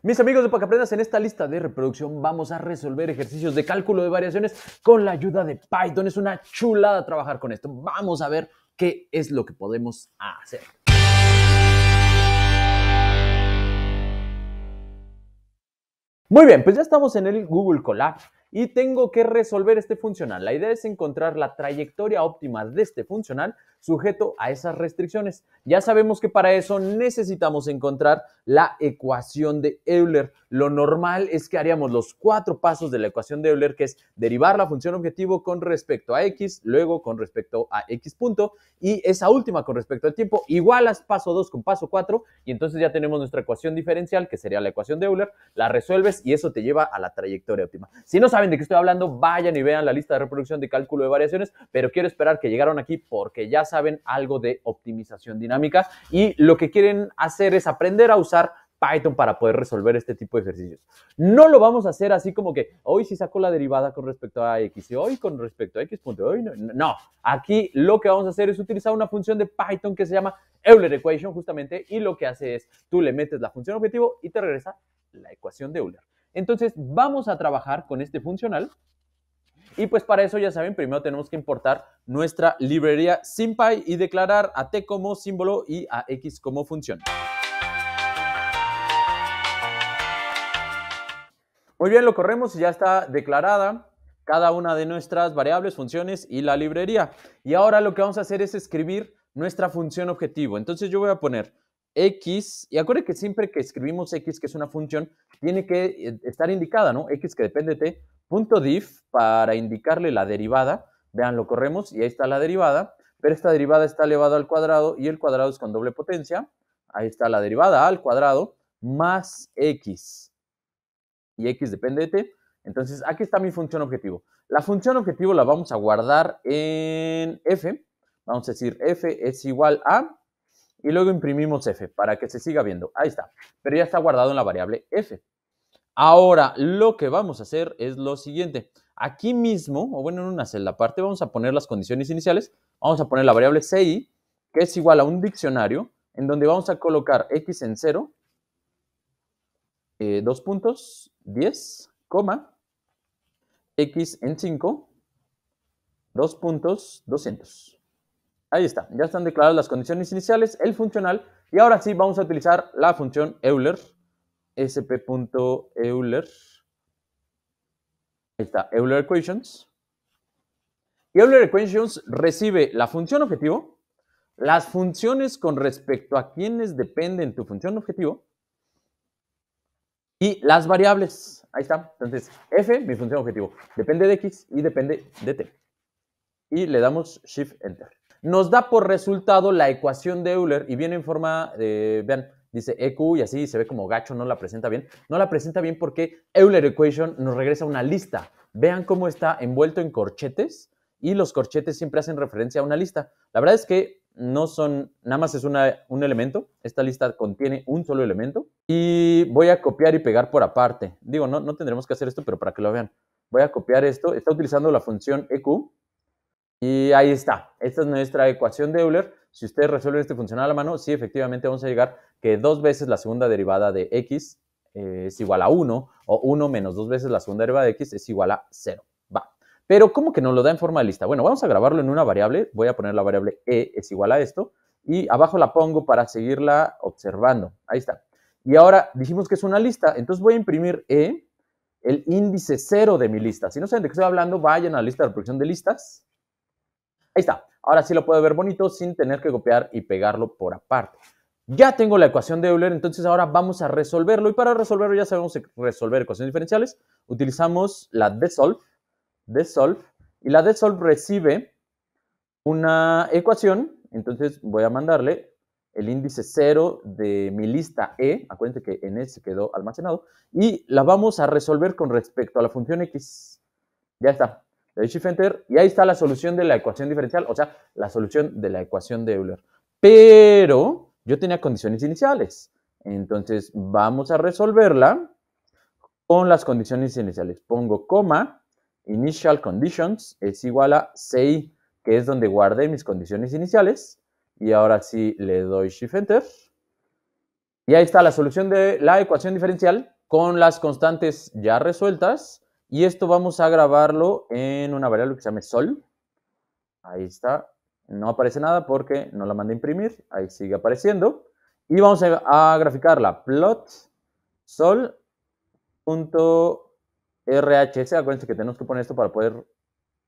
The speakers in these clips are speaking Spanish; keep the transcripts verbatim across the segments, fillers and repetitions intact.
Mis amigos de Pa q Aprendas, en esta lista de reproducción vamos a resolver ejercicios de cálculo de variaciones con la ayuda de Python. Es una chulada trabajar con esto. Vamos a ver qué es lo que podemos hacer. Muy bien, pues ya estamos en el Google Colab y tengo que resolver este funcional. La idea es encontrar la trayectoria óptima de este funcional sujeto a esas restricciones. Ya sabemos que para eso necesitamos encontrar la ecuación de Euler. Lo normal es que haríamos los cuatro pasos de la ecuación de Euler, que es derivar la función objetivo con respecto a x, luego con respecto a x punto, y esa última con respecto al tiempo, igualas paso dos con paso cuatro, y entonces ya tenemos nuestra ecuación diferencial, que sería la ecuación de Euler, la resuelves y eso te lleva a la trayectoria óptima. Si no saben de qué estoy hablando, vayan y vean la lista de reproducción de cálculo de variaciones, pero quiero esperar que llegaron aquí porque ya saben algo de optimización dinámica y lo que quieren hacer es aprender a usar Python para poder resolver este tipo de ejercicios. No lo vamos a hacer así como que hoy sí saco la derivada con respecto a x y hoy con respecto a x punto. Hoy no, no, aquí lo que vamos a hacer es utilizar una función de Python que se llama Euler Equation justamente, y lo que hace es tú le metes la función objetivo y te regresa la ecuación de Euler. Entonces vamos a trabajar con este funcional. Y pues para eso, ya saben, primero tenemos que importar nuestra librería SymPy y declarar a t como símbolo y a x como función. Muy bien, lo corremos y ya está declarada cada una de nuestras variables, funciones y la librería. Y ahora lo que vamos a hacer es escribir nuestra función objetivo. Entonces yo voy a poner x, y acuérdense que siempre que escribimos x, que es una función, tiene que estar indicada, ¿no? X que depende de t. Punto diff para indicarle la derivada. Vean, lo corremos y ahí está la derivada, pero esta derivada está elevada al cuadrado y el cuadrado es con doble potencia. Ahí está la derivada al cuadrado más x, y x depende de t. Entonces aquí está mi función objetivo. La función objetivo la vamos a guardar en f. Vamos a decir f es igual a, y luego imprimimos f para que se siga viendo. Ahí está, pero ya está guardado en la variable f. Ahora, lo que vamos a hacer es lo siguiente. Aquí mismo, o bueno, en una celda aparte, vamos a poner las condiciones iniciales. Vamos a poner la variable ci, que es igual a un diccionario, en donde vamos a colocar x en cero, eh, dos puntos, diez, coma, x en cinco, dos puntos, doscientos. Ahí está, ya están declaradas las condiciones iniciales, el funcional, y ahora sí vamos a utilizar la función Euler. sp.euler, ahí está, Euler Equations. Y Euler Equations recibe la función objetivo, las funciones con respecto a quienes dependen tu función objetivo y las variables. Ahí está, entonces f, mi función objetivo, depende de x y depende de t. Y le damos Shift Enter. Nos da por resultado la ecuación de Euler y viene en forma de, vean, dice E Q y así se ve como gacho, no la presenta bien. No la presenta bien porque Euler Equation nos regresa una lista. Vean cómo está envuelto en corchetes y los corchetes siempre hacen referencia a una lista. La verdad es que no son, nada más es una, un elemento. Esta lista contiene un solo elemento. Y voy a copiar y pegar por aparte. Digo, no, no tendremos que hacer esto, pero para que lo vean. Voy a copiar esto. Está utilizando la función E Q. Y ahí está. Esta es nuestra ecuación de Euler. Si ustedes resuelven este funcional a la mano, sí, efectivamente vamos a llegar que dos veces la segunda derivada de x eh, es igual a uno, o uno menos dos veces la segunda derivada de x es igual a cero. Va. Pero ¿cómo que nos lo da en forma de lista? Bueno, vamos a grabarlo en una variable. Voy a poner la variable e es igual a esto, y abajo la pongo para seguirla observando. Ahí está. Y ahora dijimos que es una lista, entonces voy a imprimir e, el índice cero de mi lista. Si no saben de qué estoy hablando, vayan a la lista de reproducción de listas. Ahí está. Ahora sí lo puedo ver bonito sin tener que copiar y pegarlo por aparte. Ya tengo la ecuación de Euler, entonces ahora vamos a resolverlo. Y para resolverlo ya sabemos resolver ecuaciones diferenciales. Utilizamos la dsolve, dsolve, y la dsolve recibe una ecuación. Entonces voy a mandarle el índice cero de mi lista E. Acuérdense que en E se quedó almacenado. Y la vamos a resolver con respecto a la función X. Ya está. Le doy Shift Enter y ahí está la solución de la ecuación diferencial, o sea, la solución de la ecuación de Euler. Pero yo tenía condiciones iniciales, entonces vamos a resolverla con las condiciones iniciales. Pongo coma, initial conditions es igual a ci, que es donde guardé mis condiciones iniciales, y ahora sí le doy Shift Enter, Y ahí está la solución de la ecuación diferencial con las constantes ya resueltas. Y esto vamos a grabarlo en una variable que se llama sol. Ahí está. No aparece nada porque no la mandé a imprimir. Ahí sigue apareciendo. Y vamos a, a graficarla. Plot sol.rhc. Acuérdense que tenemos que poner esto para poder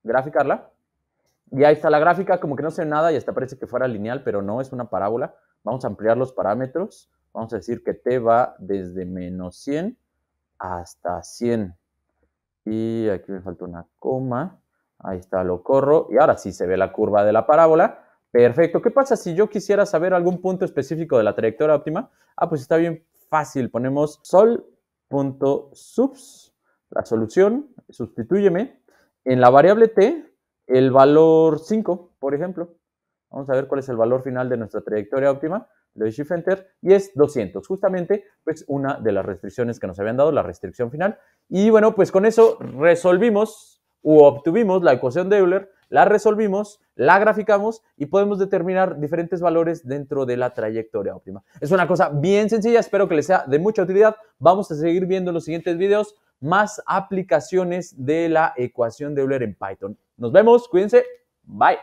graficarla. Y ahí está la gráfica. Como que no sé nada y hasta parece que fuera lineal, pero no, es una parábola. Vamos a ampliar los parámetros. Vamos a decir que t va desde menos cien hasta cien. Y aquí me falta una coma. Ahí está, lo corro. Y ahora sí se ve la curva de la parábola. Perfecto. ¿Qué pasa si yo quisiera saber algún punto específico de la trayectoria óptima? Ah, pues está bien fácil. Ponemos sol.subs, la solución, sustituyeme. En la variable t, el valor cinco, por ejemplo. Vamos a ver cuál es el valor final de nuestra trayectoria óptima. Le doy Shift Enter y es doscientos. Justamente, pues, una de las restricciones que nos habían dado, la restricción final. Y bueno, pues con eso resolvimos u obtuvimos la ecuación de Euler, la resolvimos, la graficamos y podemos determinar diferentes valores dentro de la trayectoria óptima. Es una cosa bien sencilla, espero que les sea de mucha utilidad. Vamos a seguir viendo en los siguientes videos más aplicaciones de la ecuación de Euler en Python. Nos vemos, cuídense, bye.